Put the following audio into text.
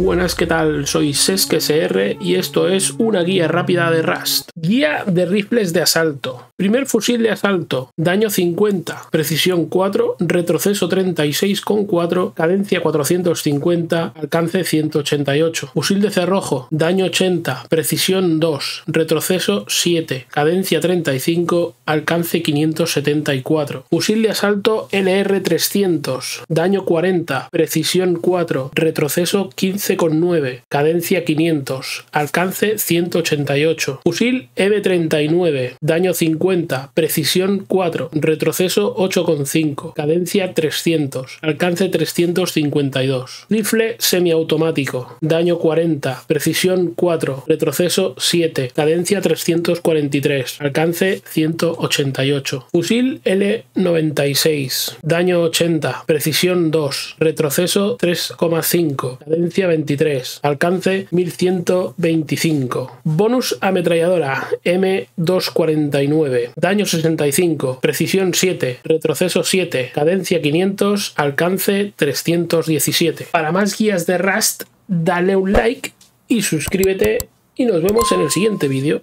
Buenas, ¿qué tal? Soy CescSR y esto es una guía rápida de Rust. Guía de rifles de asalto. Primer fusil de asalto. Daño 50, precisión 4, retroceso 36,4, cadencia 450, alcance 188. Fusil de cerrojo. Daño 80, precisión 2, retroceso 7, cadencia 35, alcance 574. Fusil de asalto LR-300. Daño 40, precisión 4, retroceso 15,9, cadencia 500, alcance 188. Fusil EB-39, daño 50, precisión 4, retroceso 8,5, cadencia 300, alcance 352. Rifle semiautomático, daño 40, precisión 4, retroceso 7, cadencia 343, alcance 188. Fusil L96, daño 80, precisión 2, retroceso 3,5, cadencia 23, alcance 1125. Bonus ametralladora M249, daño 65, precisión 7, retroceso 7, cadencia 500, alcance 317. Para más guías de Rust, dale un like y suscríbete y nos vemos en el siguiente vídeo.